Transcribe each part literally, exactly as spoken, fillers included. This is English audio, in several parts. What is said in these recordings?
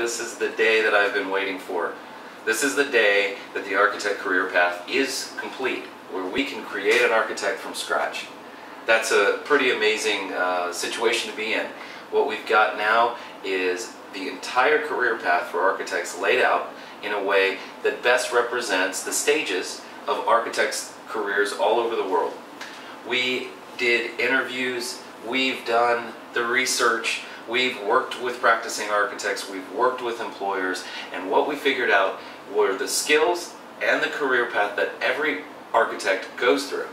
This is the day that I've been waiting for. This is the day that the architect career path is complete, where we can create an architect from scratch. That's a pretty amazing uh, situation to be in. What we've got now is the entire career path for architects laid out in a way that best represents the stages of architects' careers all over the world. We did interviews, we've done the research, we've worked with practicing architects, we've worked with employers, and what we figured out were the skills and the career path that every architect goes through.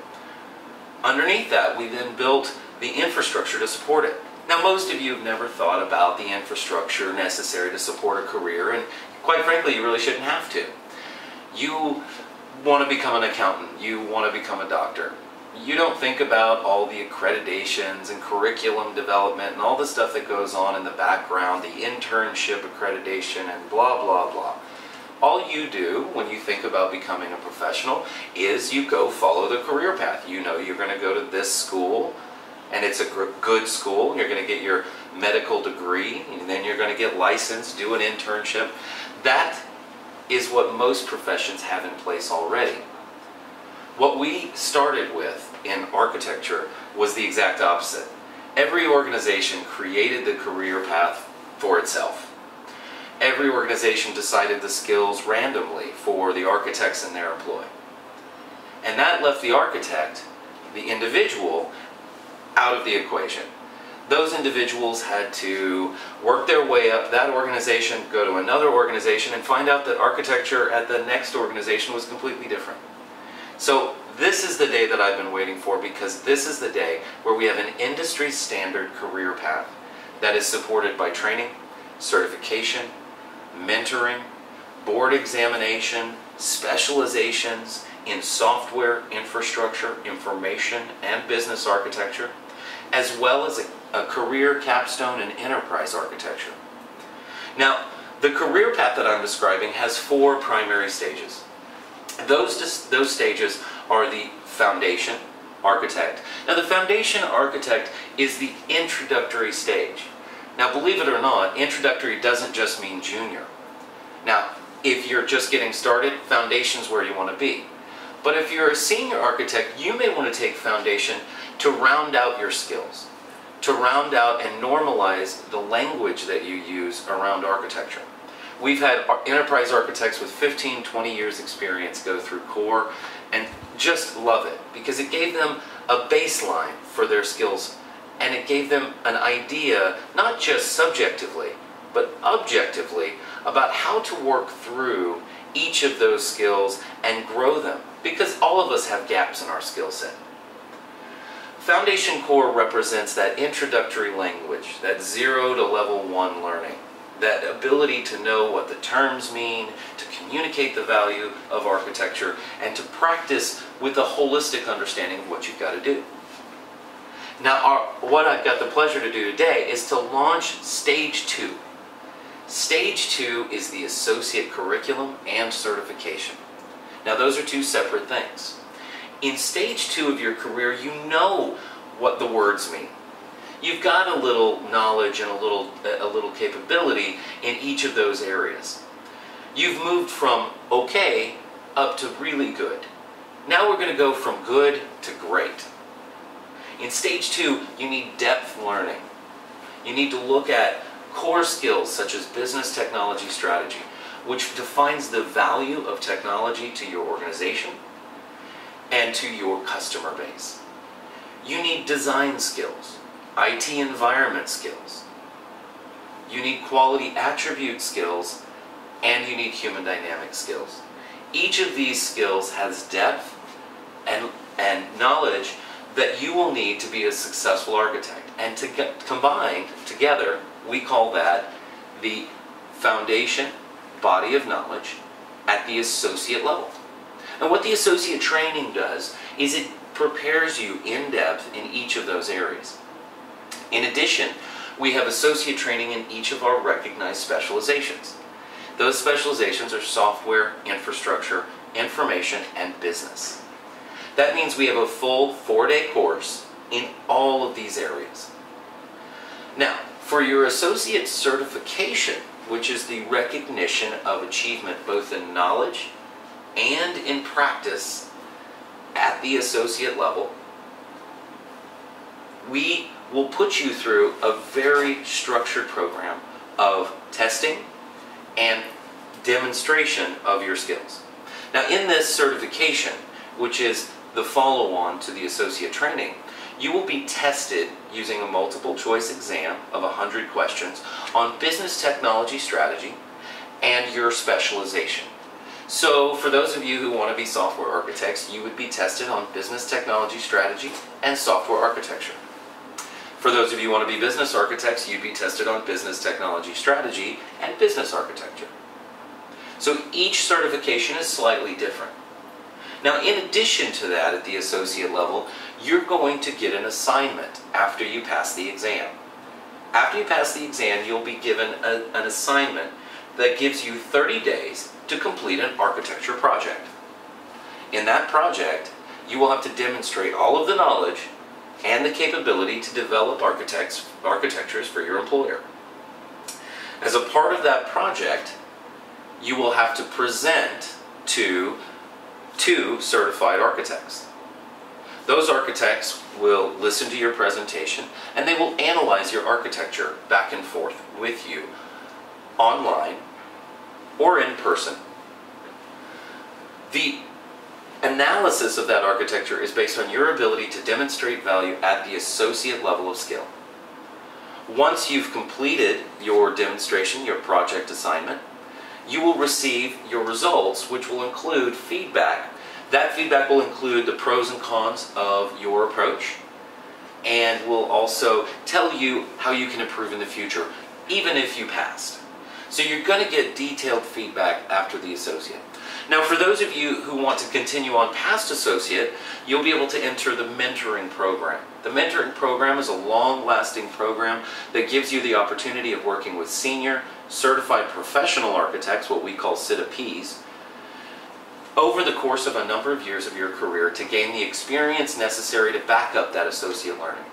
Underneath that, we then built the infrastructure to support it. Now, most of you have never thought about the infrastructure necessary to support a career, and quite frankly, you really shouldn't have to. You want to become an accountant. You want to become a doctor. You don't think about all the accreditations and curriculum development and all the stuff that goes on in the background, the internship accreditation and blah, blah, blah. All you do when you think about becoming a professional is you go follow the career path. You know you're going to go to this school, and it's a good school, and you're going to get your medical degree, and then you're going to get licensed, do an internship. That is what most professions have in place already. What we started with in architecture was the exact opposite. Every organization created the career path for itself. Every organization decided the skills randomly for the architects in their employ. And that left the architect, the individual, out of the equation. Those individuals had to work their way up that organization, go to another organization, and find out that architecture at the next organization was completely different. So this is the day that I've been waiting for, because this is the day where we have an industry standard career path that is supported by training, certification, mentoring, board examination, specializations in software, infrastructure, information, and business architecture, as well as a, a career capstone in enterprise architecture. Now, the career path that I'm describing has four primary stages. Those, those stages are the foundation architect. Now, the foundation architect is the introductory stage. Now, believe it or not, introductory doesn't just mean junior. Now, if you're just getting started, foundation's where you want to be. But if you're a senior architect, you may want to take foundation to round out your skills, to round out and normalize the language that you use around architecture. We've had enterprise architects with fifteen, twenty years experience go through CORE and just love it, because it gave them a baseline for their skills, and it gave them an idea, not just subjectively, but objectively, about how to work through each of those skills and grow them, because all of us have gaps in our skill set. Foundation CORE represents that introductory language, that zero to level one learning, that ability to know what the terms mean, to communicate the value of architecture, and to practice with a holistic understanding of what you've got to do. Now, our, what I've got the pleasure to do today is to launch Stage two. Stage two is the associate curriculum and certification. Now, those are two separate things. In Stage two of your career, you know what the words mean. You've got a little knowledge and a little, a little capability in each of those areas. You've moved from okay up to really good. Now we're going to go from good to great. In Stage two, you need depth learning. You need to look at core skills such as business technology strategy, which defines the value of technology to your organization and to your customer base. You need design skills, I T environment skills. You need quality attribute skills, and you need human dynamic skills. Each of these skills has depth and, and knowledge that you will need to be a successful architect. And to get combined together, we call that the foundation body of knowledge at the associate level. And what the associate training does is it prepares you in depth in each of those areas. In addition, we have associate training in each of our recognized specializations. Those specializations are software, infrastructure, information, and business. That means we have a full four-day course in all of these areas. Now, for your associate certification, which is the recognition of achievement both in knowledge and in practice at the associate level, we will put you through a very structured program of testing and demonstration of your skills. Now, in this certification, which is the follow-on to the associate training, you will be tested using a multiple choice exam of one hundred questions on business technology strategy and your specialization. So for those of you who want to be software architects, you would be tested on business technology strategy and software architecture. For those of you who want to be business architects, you'd be tested on business technology strategy and business architecture. So each certification is slightly different. Now, in addition to that, at the associate level, you're going to get an assignment after you pass the exam. After you pass the exam, you'll be given a, an assignment that gives you thirty days to complete an architecture project. In that project, you will have to demonstrate all of the knowledge and the capability to develop architects, architectures for your employer. As a part of that project, you will have to present to two certified architects. Those architects will listen to your presentation, and they will analyze your architecture back and forth with you online or in person. The analysis of that architecture is based on your ability to demonstrate value at the associate level of skill. Once you've completed your demonstration, your project assignment, you will receive your results, which will include feedback. That feedback will include the pros and cons of your approach, and will also tell you how you can improve in the future, even if you passed. So you're going to get detailed feedback after the associate. Now, for those of you who want to continue on past associate, you'll be able to enter the mentoring program. The mentoring program is a long-lasting program that gives you the opportunity of working with senior certified professional architects, what we call CITAPs, over the course of a number of years of your career to gain the experience necessary to back up that associate learning.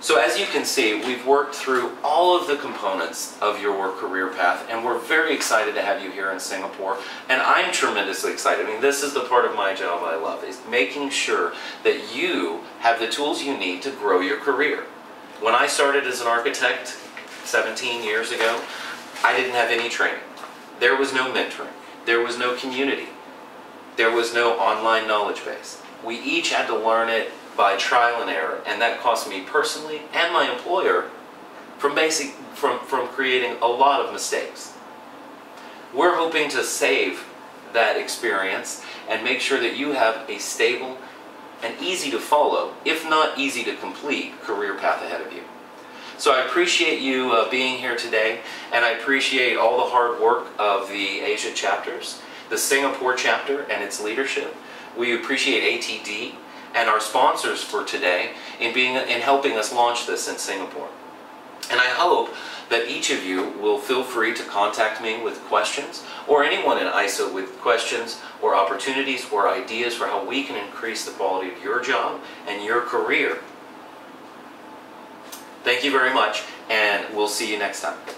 So as you can see, we've worked through all of the components of your career path, and we're very excited to have you here in Singapore, and I'm tremendously excited. I mean, this is the part of my job I love, is making sure that you have the tools you need to grow your career. When I started as an architect seventeen years ago, I didn't have any training. There was no mentoring. There was no community. There was no online knowledge base. We each had to learn it by trial and error, and that cost me personally and my employer from basic from from creating a lot of mistakes. We're hoping to save that experience and make sure that you have a stable and easy to follow, if not easy to complete, career path ahead of you. So I appreciate you uh, being here today, and I appreciate all the hard work of the Asia chapters, the Singapore chapter and its leadership. We appreciate A T D and our sponsors for today in, being, in helping us launch this in Singapore. And I hope that each of you will feel free to contact me with questions, or anyone in I S A with questions or opportunities or ideas for how we can increase the quality of your job and your career. Thank you very much, and we'll see you next time.